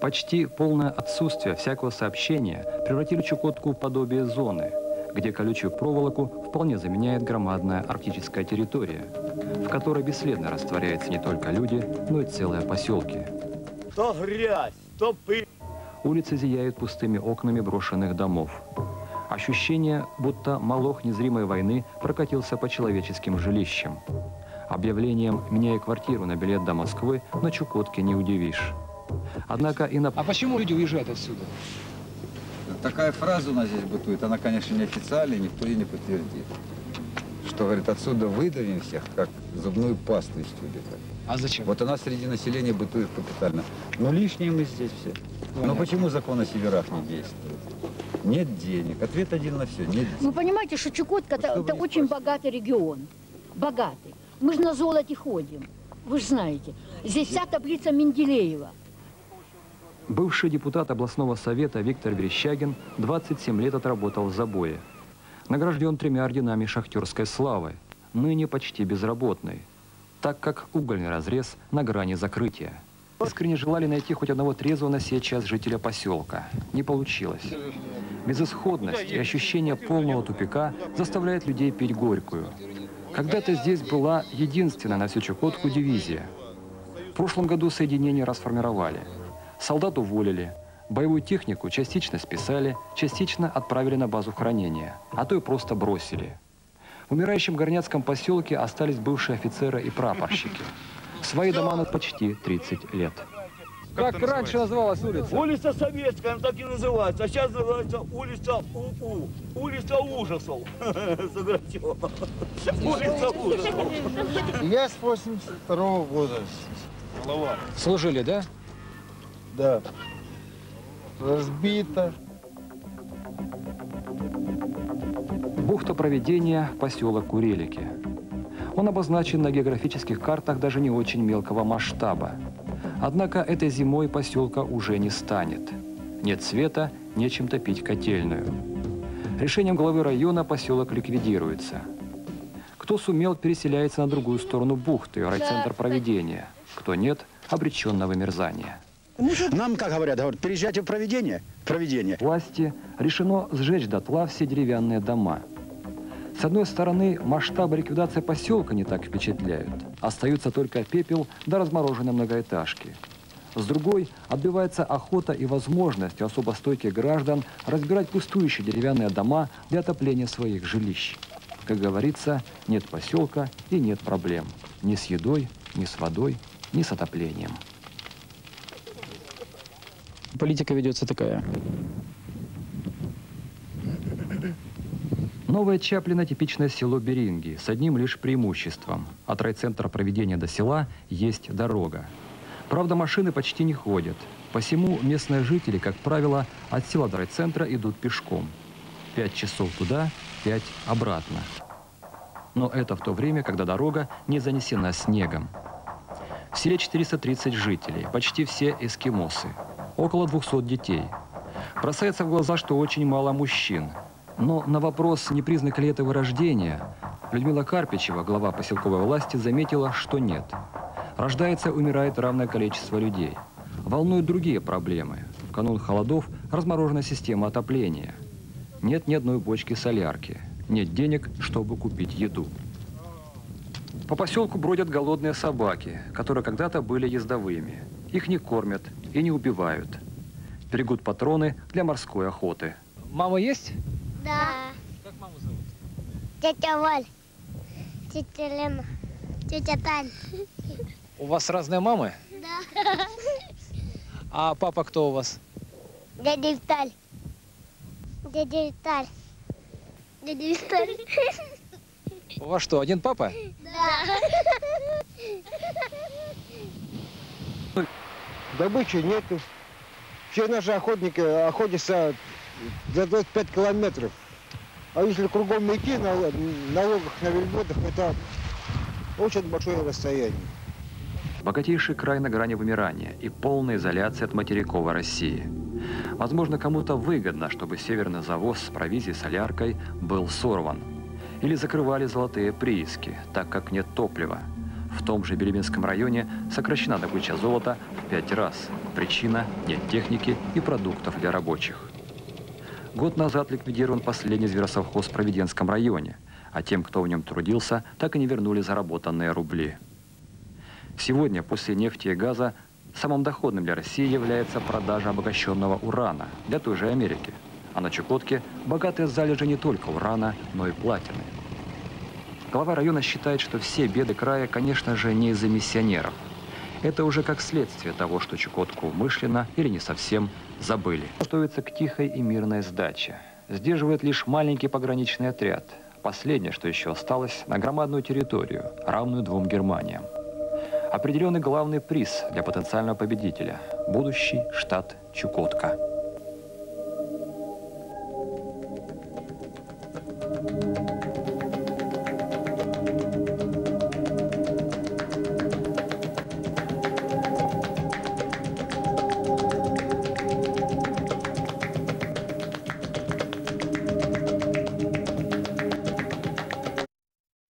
Почти полное отсутствие всякого сообщения превратили Чукотку в подобие зоны, где колючую проволоку вполне заменяет громадная арктическая территория, в которой бесследно растворяются не только люди, но и целые поселки. То грязь, то пыль. Улицы зияют пустыми окнами брошенных домов. Ощущение, будто молох незримой войны прокатился по человеческим жилищам. Объявлением «меняя квартиру на билет до Москвы» на Чукотке не удивишь. Однако и на... А почему люди уезжают отсюда? Такая фраза у нас здесь бытует, она, конечно, не официальная, никто ее не подтвердит. Что, говорит, отсюда выдавим всех, как зубную пасту из тюбика. А зачем? Вот она среди населения бытует капитально. Но лишние мы здесь все. Понятно. Но почему закон о северах не действует? Нет денег. Ответ один на все. Нет денег. Вы понимаете, что Чукотка это очень богатый регион. Богатый. Мы же на золоте ходим. Вы же знаете. Здесь вся таблица Менделеева. Бывший депутат областного совета Виктор Грищагин 27 лет отработал в забое. Награжден 3 орденами шахтерской славы, ныне почти безработный, так как угольный разрез на грани закрытия. Искренне желали найти хоть одного трезвого на сей час жителя поселка. Не получилось. Безысходность и ощущение полного тупика заставляет людей пить горькую. Когда-то здесь была единственная на всю Чукотку дивизия. В прошлом году соединение расформировали. Солдат уволили, боевую технику частично списали, частично отправили на базу хранения, а то и просто бросили. В умирающем горняцком поселке остались бывшие офицеры и прапорщики. Свои дома на почти 30 лет. Как раньше называлась улица? Улица Советская, она так и называется. А сейчас называется улица УУ. Улица ужасов. Улица ужасов. Я с 82-го года. Служили, да? Да, разбито. Бухта Провидения, поселок Урелики. Он обозначен на географических картах даже не очень мелкого масштаба. Однако этой зимой поселка уже не станет. Нет света, нечем топить котельную. Решением главы района поселок ликвидируется. Кто сумел, переселяется на другую сторону бухты, райцентр Провидения. Кто нет, обречен на вымерзание. Нам, как говорят, переезжайте в Провидение. Власти решено сжечь дотла все деревянные дома. С одной стороны, масштабы ликвидации поселка не так впечатляют. Остаются только пепел да размороженные многоэтажки. С другой, отбивается охота и возможность у особо стойких граждан разбирать пустующие деревянные дома для отопления своих жилищ. Как говорится, нет поселка и нет проблем. Ни с едой, ни с водой, ни с отоплением. Политика ведется такая. Новая Чаплина – типичное село Беринги с одним лишь преимуществом. От райцентра Провидения до села есть дорога. Правда, машины почти не ходят. Посему местные жители, как правило, от села до райцентра идут пешком. 5 часов туда, 5 обратно. Но это в то время, когда дорога не занесена снегом. В селе 430 жителей, почти все эскимосы. Около 200 детей. Бросается в глаза, что очень мало мужчин. Но на вопрос, не признак ли этого рождения, Людмила Карпичева, глава поселковой власти, заметила, что нет. Рождается, умирает равное количество людей. Волнуют другие проблемы. В канун холодов разморожена система отопления. Нет ни одной бочки солярки. Нет денег, чтобы купить еду. По поселку бродят голодные собаки, которые когда-то были ездовыми. Их не кормят и не убивают. Берегут патроны для морской охоты. Мама есть? Да. Как маму зовут? Тетя Валь, тетя Лена, тетя Тань. У вас разные мамы? Да. А папа кто у вас? Дядя Виталь. Дядя Виталь. Дядя Виталь. У вас что, один папа? Да. Добычи нету. Все наши охотники охотятся за 25 километров. А если кругом идти на лодках, на вельботах, это очень большое расстояние. Богатейший край на грани вымирания и полная изоляция от материковой России. Возможно, кому-то выгодно, чтобы северный завоз с провизией, соляркой был сорван. Или закрывали золотые прииски, так как нет топлива. В том же Беринговском районе сокращена добыча золота в 5 раз. Причина – нет техники и продуктов для рабочих. Год назад ликвидирован последний зверосовхоз в Провиденском районе, а тем, кто в нем трудился, так и не вернули заработанные рубли. Сегодня, после нефти и газа, самым доходным для России является продажа обогащенного урана для той же Америки. А на Чукотке богатые залежи не только урана, но и платины. Глава района считает, что все беды края, конечно же, не из-за миссионеров. Это уже как следствие того, что Чукотку умышленно или не совсем забыли. Готовится к тихой и мирной сдаче. Сдерживает лишь маленький пограничный отряд. Последнее, что еще осталось, на громадную территорию, равную 2 Германиям. Определенный главный приз для потенциального победителя – будущий штат Чукотка.